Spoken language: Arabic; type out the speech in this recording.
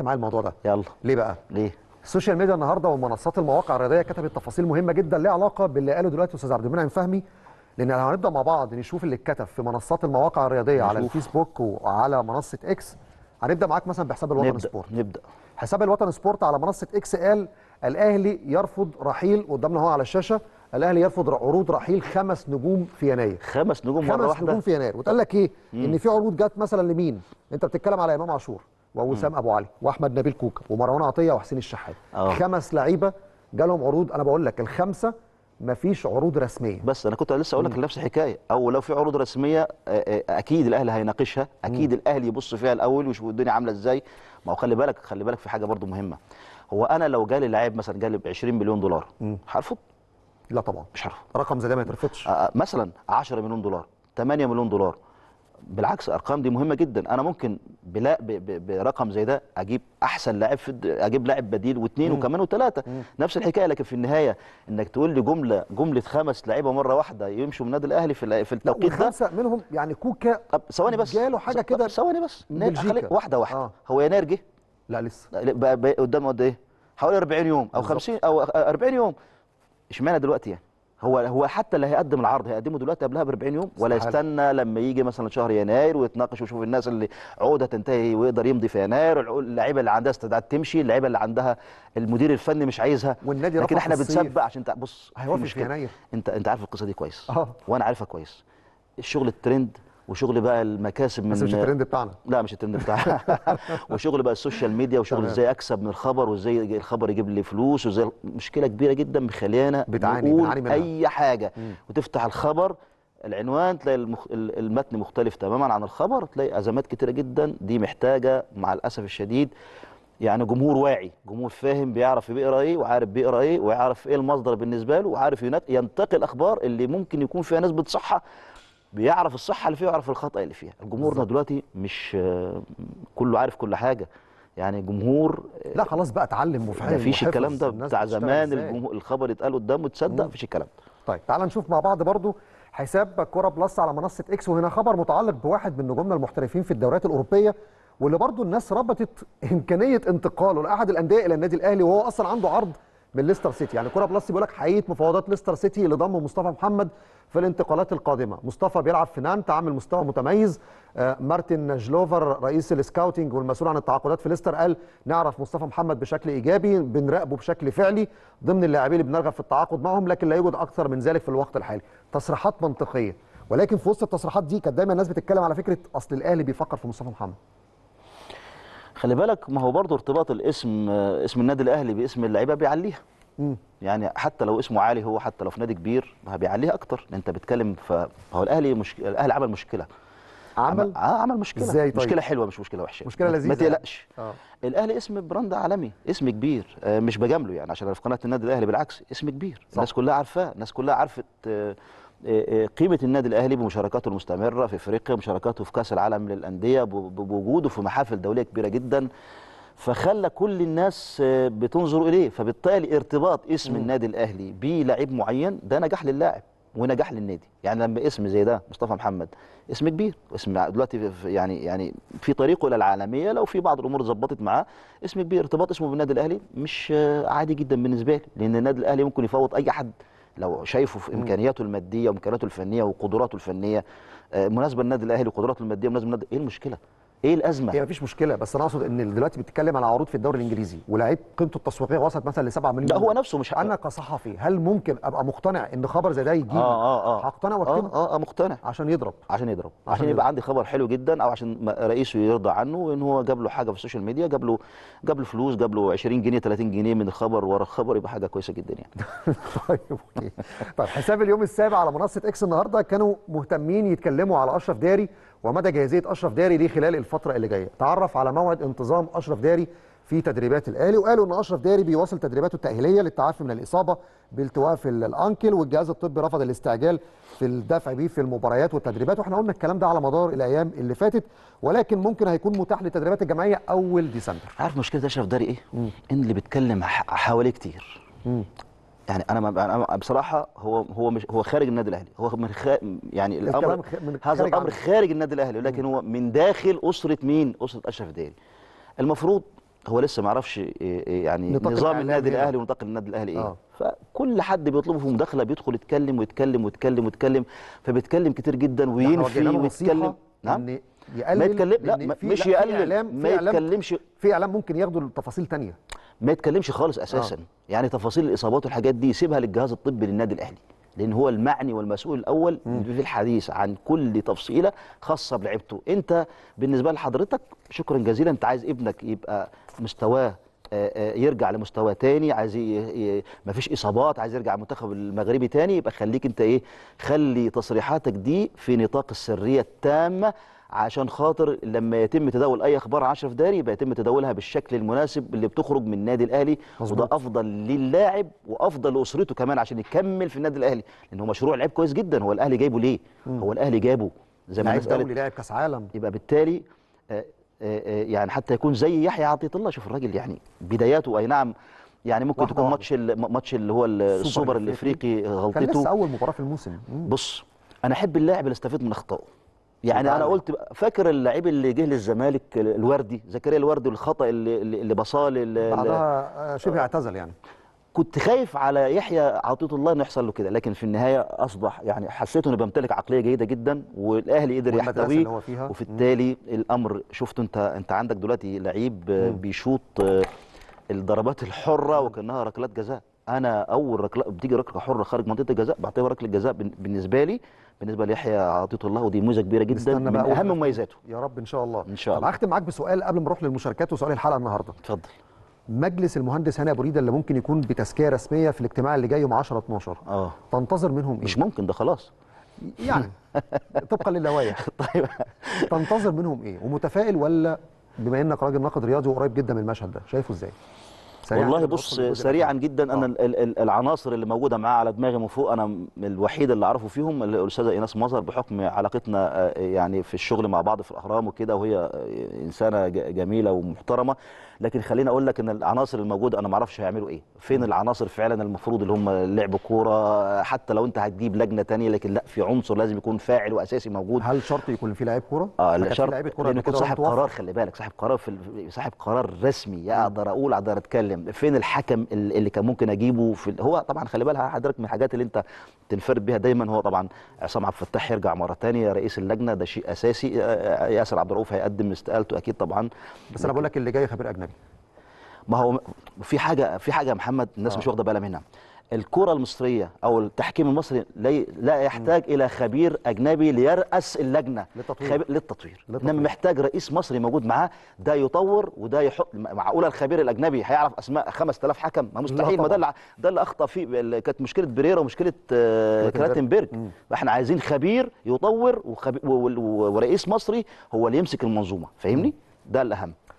انت معايا الموضوع ده؟ يلا. ليه بقى؟ ليه؟ السوشيال ميديا النهارده ومنصات المواقع الرياضيه كتبت تفاصيل مهمه جدا ليها علاقه باللي قاله دلوقتي استاذ عبد المنعم فهمي، لان هنبدا مع بعض نشوف اللي اتكتب في منصات المواقع الرياضيه على الفيسبوك وعلى منصه اكس. هنبدا معاك مثلا بحساب الوطن سبورت. نبدا حساب الوطن سبورت على منصه اكس قال الاهلي يرفض رحيل، قدامنا اهو على الشاشه، الاهلي يرفض عروض رحيل 5 نجوم في يناير. 5 نجوم مره واحده، 5 نجوم في يناير. وتقال لك ايه؟ ان في عروض جت مثلا لمين؟ انت بتتكلم على امام عاشور ووسام ابو علي واحمد نبيل كوكا ومروان عطيه وحسين الشحات. 5 لعيبه جالهم عروض. انا بقول لك ال5 مفيش عروض رسميه، بس انا كنت لسه اقول لك نفس الحكايه، او لو في عروض رسميه اكيد الاهلي هيناقشها، اكيد الاهلي يبص فيها الاول ويشوف الدنيا عامله ازاي. ما هو خلي بالك في حاجه برضو مهمه، هو انا لو جالي لاعب مثلا جالي ب 20 مليون دولار هرفض؟ لا طبعا مش هرفض، رقم زي ده ما يترفضش. مثلا 10 مليون دولار، 8 مليون دولار، بالعكس الارقام دي مهمه جدا. انا ممكن برقم زي ده اجيب احسن لاعب، اجيب لاعب بديل واثنين وكمان و3، نفس الحكايه. لكن في النهايه انك تقول لي جمله 5 لعيبه مره واحده يمشوا من نادي الاهلي في التوقيت ده، 5 منهم يعني كوكا. طب ثواني بس، جاله حاجه كده، ثواني بس، واحده. هو يناير جه؟ لا لسه، بقى قدامه قد ايه؟ حوالي 40 يوم او 50 او 40 يوم. اشمعنى دلوقتي يعني؟ هو حتى اللي هيقدم العرض هيقدمه دلوقتي قبلها ب 40 يوم، ولا يستنى لما يجي مثلا شهر يناير ويتناقش ويشوف الناس اللي عقودها تنتهي ويقدر يمضي في يناير، اللعيبه اللي عندها استعداد تمشي، اللعيبه اللي عندها المدير الفني مش عايزها، والنادي لكن احنا بنسبق عشان بص هيوافق في يناير. انت عارف القصه دي كويس وانا عارفها كويس. الشغل الترند وشغل بقى المكاسب من، بس مش الترند بتاعنا، لا مش الترند بتاعنا وشغل بقى السوشيال ميديا وشغل ازاي اكسب من الخبر وازاي الخبر يجيب لي فلوس وازاي، مشكله كبيره جدا مخليانا بنقول اي حاجه وتفتح الخبر العنوان تلاقي المتن مختلف تماما عن الخبر، تلاقي ازمات كتيره جدا. دي محتاجه مع الاسف الشديد يعني جمهور واعي، جمهور فاهم، بيعرف بيقرا ايه وعارف بيقرا ايه ويعرف ايه المصدر بالنسبه له وعارف ينتقي الاخبار اللي ممكن يكون فيها نسبه صحه، بيعرف الصحه اللي فيها ويعرف الخطا اللي فيها. الجمهورنا دلوقتي مش كله عارف كل حاجه، يعني الجمهور لا خلاص بقى اتعلم وفهم، مفيش الكلام ده بتاع زمان الخبر يتقال قدامه تصدق، مفيش الكلام ده. طيب تعال نشوف مع بعض برضو حساب كوره بلس على منصه اكس، وهنا خبر متعلق بواحد من نجومنا المحترفين في الدوريات الاوروبيه، واللي برضو الناس ربطت امكانيه انتقاله لاحد الانديه الى النادي الاهلي، وهو اصلا عنده عرض من ليستر سيتي. يعني كوره بلس بيقول لك حقيقه مفاوضات ليستر سيتي اللي ضم مصطفى محمد في الانتقالات القادمه. مصطفى بيلعب في نانت، عامل مستوى متميز. مارتن جلوفر رئيس السكاوتنج والمسؤول عن التعاقدات في ليستر قال نعرف مصطفى محمد بشكل ايجابي، بنراقبه بشكل فعلي ضمن اللاعبين اللي بنرغب في التعاقد معهم، لكن لا يوجد اكثر من ذلك في الوقت الحالي. تصريحات منطقيه، ولكن في وسط التصريحات دي كانت دايما الناس بتتكلم على فكره اصل الاهلي بيفكر في مصطفى محمد. خلي بالك، ما هو برضه ارتباط الاسم، اسم النادي الاهلي باسم اللعيبه بيعليها. يعني حتى لو اسمه عالي، هو حتى لو في نادي كبير بيعليها اكتر. انت بتتكلم فهو الاهلي الاهلي عمل مشكله. عمل مشكله ازاي؟ طيب مشكله حلوه مش مشكله وحشه، مشكله لذيذه ما تقلقش. الاهلي اسم براند عالمي، اسم كبير، مش بجامله يعني عشان في قناه النادي الاهلي، بالعكس اسم كبير صح. الناس كلها عارفاه، الناس كلها عرفت قيمه النادي الاهلي بمشاركاته المستمره في افريقيا، بمشاركاته في كاس العالم للانديه، بوجوده في محافل دوليه كبيره جدا، فخلى كل الناس بتنظر اليه. فبالتالي ارتباط اسم النادي الاهلي بلاعب معين ده نجاح للاعب ونجاح للنادي. يعني لما اسم زي ده مصطفى محمد اسم كبير، اسم دلوقتي يعني في طريقه الى العالميه، لو في بعض الامور ظبطت معاه اسم كبير. ارتباط اسمه بالنادي الاهلي مش عادي جدا بالنسبه لي، لان النادي الاهلي ممكن يفوض اي حد لو شايفه في امكانياته الماديه وامكانياته الفنيه وقدراته الفنيه مناسبه للنادي الاهلي، وقدراته الماديه مناسبه للنادي. ايه المشكله؟ ايه الازمه؟ هي مفيش مشكله، بس انا اقصد ان دلوقتي بتتكلم على عروض في الدوري الانجليزي ولاعيب قيمته التسويقيه وصلت مثلا ل 7 مليون. لا هو نفسه مش انا كصحفي هل ممكن ابقى مقتنع ان خبر زي ده يجي؟ هقتنع واكتب. مقتنع عشان يضرب عشان يبقى عندي خبر حلو جدا، او عشان رئيسه يرضى عنه ان هو جاب له حاجه في السوشيال ميديا، جاب له فلوس، جاب له 20 جنيه 30 جنيه من الخبر، ورا الخبر يبقى حاجه كويسه جدا يعني. طيب اوكي. طيب حساب اليوم السابع على منصه اكس النهارده كانوا مهتمين يتكلموا على اشرف داري ومدى جاهزيه اشرف داري ليه خلال الفتره اللي جايه. تعرف على موعد انتظام اشرف داري في تدريبات الاهلي، وقالوا ان اشرف داري بيواصل تدريباته التاهيليه للتعافي من الاصابه بالتواء في الانكل، والجهاز الطبي رفض الاستعجال في الدفع بيه في المباريات والتدريبات، واحنا قلنا الكلام ده على مدار الايام اللي فاتت، ولكن ممكن هيكون متاح للتدريبات الجماعيه اول ديسمبر. عارف مشكله اشرف داري ايه؟ ان اللي بيتكلم حواليه كتير. يعني انا بصراحه هو مش هو خارج النادي الاهلي، هو من يعني الامر هذا الامر خارج النادي الاهلي، ولكن هو من داخل اسره مين؟ اسره اشرف داري. المفروض هو لسه ما يعرفش يعني نظام النادي الاهلي ونطاق النادي الاهلي ايه فكل حد بيطلبه في مداخله بيدخل يتكلم ويتكلم ويتكلم ويتكلم فبيتكلم كتير جدا وينفي ويتكلم. نعم ما يتكلم لا مش يقلل ما يتكلمش في اعلام ممكن ياخدوا التفاصيل تانية ما يتكلمش خالص اساسا يعني تفاصيل الاصابات والحاجات دي يسيبها للجهاز الطبي للنادي الاهلي لان هو المعني والمسؤول الاول في الحديث عن كل تفصيله خاصه بلعبته. انت بالنسبه لحضرتك شكرا جزيلا انت عايز ابنك يبقى مستواه يرجع لمستوى تاني عايز مفيش اصابات عايز يرجع المنتخب المغربي تاني يبقى خليك انت ايه خلي تصريحاتك دي في نطاق السريه التامه عشان خاطر لما يتم تداول اي اخبار اشرف داري يبقى يتم تداولها بالشكل المناسب اللي بتخرج من النادي الاهلي وده افضل للاعب وافضل لاسرته كمان عشان يكمل في النادي الاهلي لان هو مشروع لعيب كويس جدا. هو الاهلي جايبه ليه؟ هو الاهلي جابه زي ما الناس قالت دولي لاعب كاس عالم يبقى بالتالي يعني حتى يكون زي يحيى عطية الله. شوف الراجل يعني بداياته اي نعم يعني ممكن تكون ماتش اللي هو السوبر الافريقي غلطته كان لسه اول مباراه في الموسم. بص انا احب اللاعب اللي استفيد من اخطائه يعني انا قلت فاكر اللعيب اللي جه للزمالك الوردي زكريا الوردي والخطا اللي بصاه بعدها شبه اعتزل يعني كنت خايف على يحيى عطية الله انه يحصل له كده لكن في النهايه اصبح يعني حسيته انه بيمتلك عقليه جيده جدا والاهلي قدر يحتويه وفي التالي الامر شفته انت عندك دلوقتي لعيب بيشوط الضربات الحره وكانها ركلات جزاء. انا اول ركله بتيجي ركله حره خارج منطقه الجزاء بعتبرها ركله جزاء بالنسبه لي بالنسبه ليحيى عطية الله ودي ميزه كبيره جدا من اهم مميزاته يا رب ان شاء الله. ان شاء الله هختم معاك بسؤال قبل ما نروح للمشاركات وسؤال الحلقه النهارده. اتفضل. مجلس المهندس هاني ابو ريده اللي ممكن يكون بتزكيه رسميه في الاجتماع اللي جاي يوم 10/12 تنتظر منهم ايه؟ مش ممكن ده خلاص يعني طبقا للوائح طيب تنتظر منهم ايه ومتفائل ولا بما انك راجل ناقد رياضي وقريب جدا من المشهد ده شايفه ازاي؟ والله بص سريعا جدا انا العناصر اللي موجوده معاه على دماغي من فوق انا الوحيد اللي اعرفه فيهم الاستاذه إيناس مظهر بحكم علاقتنا يعني في الشغل مع بعض في الاهرام وكده وهي انسانه جميله ومحترمه لكن خليني اقول لك ان العناصر الموجوده انا ما اعرفش هيعملوا ايه فين العناصر فعلا المفروض اللي هم لعب كوره حتى لو انت هتجيب لجنه ثانيه لكن لا في عنصر لازم يكون فاعل واساسي موجود. هل شرط يكون في لاعب كوره؟ شرط يكون صاحب قرار. خلي بالك صاحب قرار صاحب قرار رسمي اقدر اقول اقدر اتكلم. فين الحكم اللي كان ممكن اجيبه في هو طبعا خلي بالها حضرتك من الحاجات اللي انت تنفرد بها دايما هو طبعا عصام عبد الفتاح يرجع مره ثانيه رئيس اللجنه ده شيء اساسي. ياسر عبد الرؤوف هيقدم استقالته اكيد طبعا بس انا بقول لك اللي جاي خبير اجنبي. ما هو في حاجه يا محمد الناس مش واخده بالها منها. الكره المصريه او التحكيم المصري لا يحتاج الى خبير اجنبي ليرأس اللجنه للتطوير انما محتاج رئيس مصري موجود معاه ده يطور وده يحط. معقوله الخبير الاجنبي هيعرف اسماء 5000 حكم؟ ما مستحيل. ما ده اللي اخطا فيه كانت مشكله بريرا ومشكله كراتنبرغ. احنا عايزين خبير يطور ورئيس مصري هو اللي يمسك المنظومه. فاهمني؟ ده الاهم.